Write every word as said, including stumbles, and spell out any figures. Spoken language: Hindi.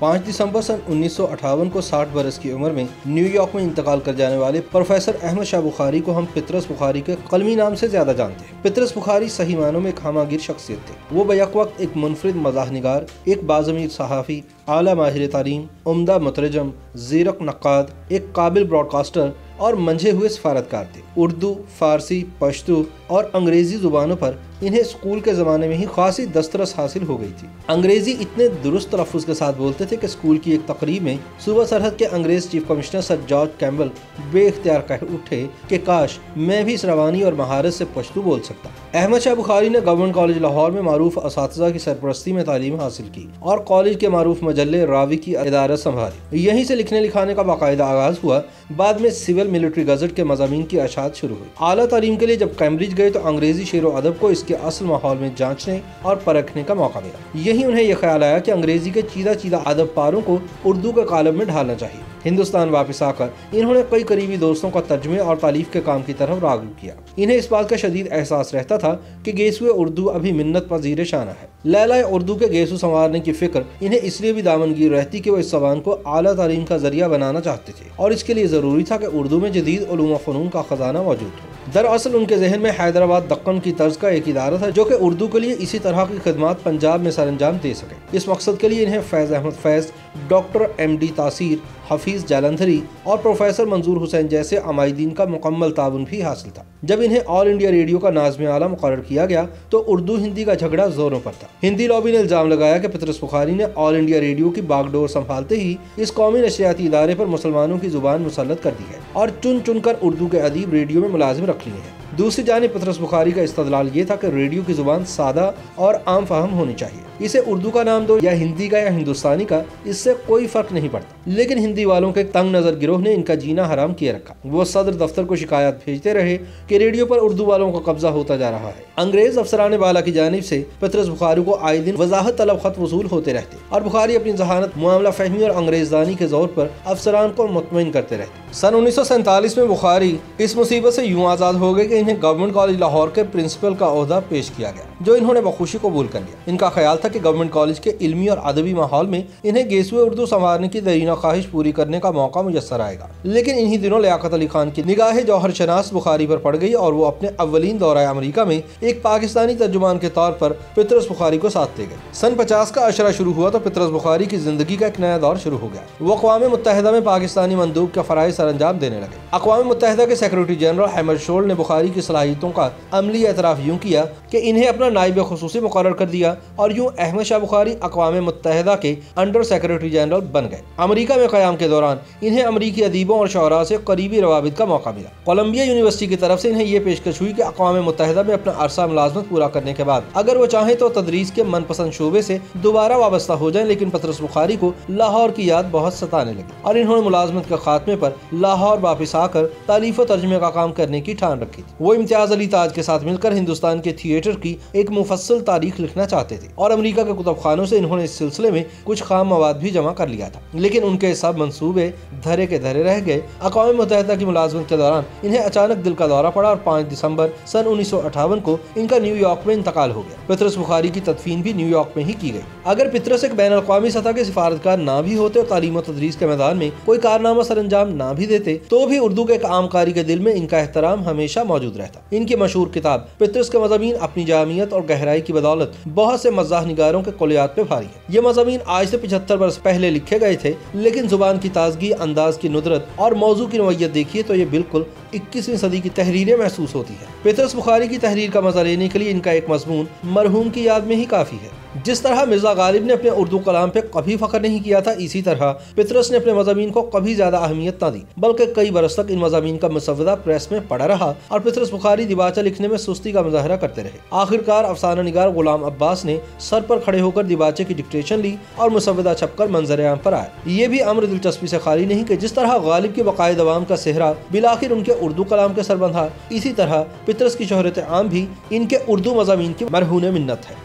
पाँच दिसंबर सन उन्नीस सौ अट्ठावन को साठ बरस की उम्र में न्यूयॉर्क में इंतकाल कर जाने वाले प्रोफेसर अहमद शाह बुखारी को हम पतरस बुखारी के कलमी नाम से ज्यादा जानते हैं। पतरस बुखारी सही मानों में खामागिर शख्सियत थे। वो बैक वक्त एक मुनफरिद मज़ाह निगार, एक बाज़मीर सहाफ़ी, आला माहिर तालीम, उम्दा मतरजम, ज़ीरक नक़ाद, एक काबिल ब्रॉडकास्टर और मंझे हुए सफारतकार थे। उर्दू, फारसी, पश्तो और अंग्रेज़ी ज़ुबानों पर इन्हें स्कूल के ज़माने में ही खासी दस्तरस हासिल हो गई थी। अंग्रेज़ी इतने दुरुस्त तलफ़्फ़ुज़ के साथ बोलते थे कि स्कूल की एक तकरीब में सूबा सरहद के अंग्रेज़ chief commissioner sir George Campbell बेख्तियार कह उठे कि काश मैं भी इस रवानी और महारत से पश्तो बोल सकता। अहमद शाह बुखारी ने गवर्नमेंट कॉलेज लाहौर में मारूफ असातिज़ा की सरपरस्ती में तालीम हासिल की और कॉलेज के मारूफ मजले रावी की अदारत संभाली। यहीं से लिखने लिखाने का बाकायदा आगाज़ हुआ। बाद में सिविल मिलिट्री गज़ट के मज़ामीन की अशात शुरू हुई। आला तालीम के लिए जब कैम्ब्रिज गए तो अंग्रेज़ी शेर व अदब को के असल माहौल में जांचने और परखने का मौका मिला। यही उन्हें यह ख्याल आया कि अंग्रेजी के चीदा चीदा अदब पारों को उर्दू के कालम में ढालना चाहिए। हिंदुस्तान वापस आकर इन्होंने कई करीबी दोस्तों का तर्जमे और तालीफ के काम की तरफ राग़िब किया। इन्हें इस बात का शदीद एहसास रहता था कि गेसुए उर्दू अभी मिन्नत पजीर शाना है। लैला उर्दू के गेसु संवारने की फिक्र इन्हें इसलिए भी दामनगीर रहती कि वो इस जबान को आला तालीम का जरिया बनाना चाहते थे और इसके लिए ज़रूरी था कि उर्दू में जदीद उलूम व फ़नून का ख़जाना मौजूद हो। दरअसल उनके जहन में हैदराबाद दक्कन की तर्ज का एक इदारा था जो कि उर्दू के लिए इसी तरह की खिदमत पंजाब में सर अंजाम दे सके। इस मकसद के लिए इन्हें Faiz Ahmad Faiz, doctor M D Taseer, Hafeez Jalandhari और प्रोफेसर मंजूर हुसैन जैसे अमायदीन का मुकम्मल ताबुन भी हासिल था। जब इन्हें ऑल इंडिया रेडियो का नाज़्म आला मुकर्रर किया गया तो उर्दू हिंदी का झगड़ा जोरों पर था। हिंदी लॉबी ने इल्ज़ाम लगाया कि पतरस बुखारी ने ऑल इंडिया रेडियो की बागडोर संभालते ही इस कौमी नशरियाती इदारे पर मुसलमानों की जुबान मुसलत कर दी है और चुन चुन कर उर्दू के अदीब रेडियो में मुलाजिम रख लिए हैं। दूसरी जानिब पतरस बुखारी का इस्तदलाल ये था कि रेडियो की जुबान सादा और आम फाहम होनी चाहिए। इसे उर्दू का नाम दो या हिंदी का या हिंदुस्तानी का, इससे कोई फर्क नहीं पड़ता। लेकिन हिंदी वालों के तंग नज़र गिरोह ने इनका जीना हराम किए रखा। वो सदर दफ्तर को शिकायत भेजते रहे कि रेडियो पर उर्दू वालों का कब्जा होता जा रहा है। अंग्रेज अफसरान बाला की जानिब से पतरस बुखारी को आए दिन वजाहत तलब खत वसूल होते रहते और बुखारी अपनी जहानत, मामला फहमी और अंग्रेजदानी के जोर पर अफसरान को मुतमईन करते रहते। सन उन्नीस सौ सैंतालीस में बुखारी इस मुसीबत से यूँ आज़ाद हो गए कि इन्हें गवर्नमेंट कॉलेज लाहौर के प्रिंसिपल का ओहदा पेश किया गया जो इन्होंने बखुशी कबूल कर लिया। इनका ख्याल था कि गवर्नमेंट कॉलेज के इल्मी और अदबी माहौल में इन्हें गेसुए उर्दू संवारने की दरीना ख्वाहिश पूरी करने का मौका मुयसर आएगा। लेकिन इन्हीं दिनों लियाकत अली खान की निगाह जौहर शनास बुखारी पर पड़ गई और वो अपने अवलिन दौरा अमरीका में एक पाकिस्तानी तर्जुमान के तौर पर पतरस बुखारी को साथ ले गए। सन पचास का अशरा शुरू हुआ तो पतरस बुखारी की जिंदगी का एक नया दौर शुरू हो गया। वो अक़वाम मुत्तहिदा में पाकिस्तानी मंदूब का फ़राइज़ सर अंजाम देने लगे। अक़वाम मुत्तहिदा के सेक्रेटरी जनरल अहमद शोल ने बुखारी की सलाहियतों का अमली एतराफ़ यूँ किया कि इन्हें अपना नायब खुसूसी मुकर्रर कर दिया और यूँ अहमद शाह बुखारी अक़वाम मुत्तहिदा के अंडर सेक्रेटरी जनरल बन गए। अमरीका में क़याम के दौरान इन्हें अमरीकी अदीबों और शोरा से करीबी रवाबित का मौका मिला। कोलंबिया यूनिवर्सिटी की तरफ से इन्हें यह पेशकश हुई कि अक़वाम मुत्तहिदा में अपना अरसा मुलाजमत पूरा करने के बाद अगर वो चाहें तो तदरीस के मनपसंद शोबे से दोबारा वाबस्ता हो जाएं। लेकिन पतरस बुखारी को लाहौर की याद बहुत सताने लगी और इन्होंने मुलाजमत के खात्मे पर लाहौर वापस आकर तालीफ तर्जमे का काम करने की ठान रखी। वो इम्तियाज़ अली ताज के साथ मिलकर हिंदुस्तान के थिएटर की एक मुफस्सल तारीख लिखना चाहते थे और अमेरिका के कुतुबखानों से इन्होंने इस सिलसिले में कुछ खाम मवाद भी जमा कर लिया था। लेकिन उनके सब मंसूबे धरे के धरे रह गए। अक़वाम मुत्तहिदा की मुलाजमत के दौरान इन्हें अचानक दिल का दौरा पड़ा और पाँच दिसंबर सन उन्नीस सौ अट्ठावन को इनका न्यूयॉर्क में इंतकाल हो गया। पतरस बुखारी की तदफीन भी न्यूयॉर्क में ही की गई। अगर पतरस एक बैन अल-अक़वामी सतह के सिफारतकार ना भी होते और तालीम और तदरीस के मैदान में कोई कारनामा सर अंजाम ना भी देते तो भी उर्दू के एक आम कारी के दिल में इनका एहतराम हमेशा मौजूद रहता। इनकी मशहूर किताब पतरस के मज़ामीन अपनी जामियत और गहराई की बदौलत बहुत से मज़ाह निगारों के कुलियात पे भारी है। ये मज़ामीन आज से पचहत्तर बरस पहले लिखे गए थे, लेकिन जुबान की ताजगी, अंदाज की नुदरत और मौजू की नौइयत देखिए तो ये बिल्कुल इक्कीसवीं सदी की तहरीरें महसूस होती है। पतरस बुखारी की तहरीर का मज़ा लेने के लिए इनका एक मज़मून मरहूम की याद में ही काफ़ी है। जिस तरह मिर्ज़ा गालिब ने अपने उर्दू कलाम पे कभी फ़ख्र नहीं किया था, इसी तरह पतरस ने अपने मज़ामीन को कभी ज़्यादा अहमियत ना दी, बल्कि कई बरस तक इन मज़ामीन का मसवदा प्रेस में पड़ा रहा और पतरस बुखारी दिबाचा लिखने में सुस्ती का मुजाहरा करते रहे। आखिरकार अफसाना निगार गुलाम अब्बास ने सर पर खड़े होकर दिबाचे की डिक्टेशन ली और मसवदा छपकर मंजर-ए-आम पर आया। ये भी अमर दिलचस्पी से खाली नहीं कि जिस तरह गालिब के बकाए दवाम का सेहरा बिलाखिर उनके उर्दू कलाम के सर बंधा, इसी तरह पतरस की शोहरत आम भी इनके उर्दू मज़ामीन की मरहून मिन्नत है।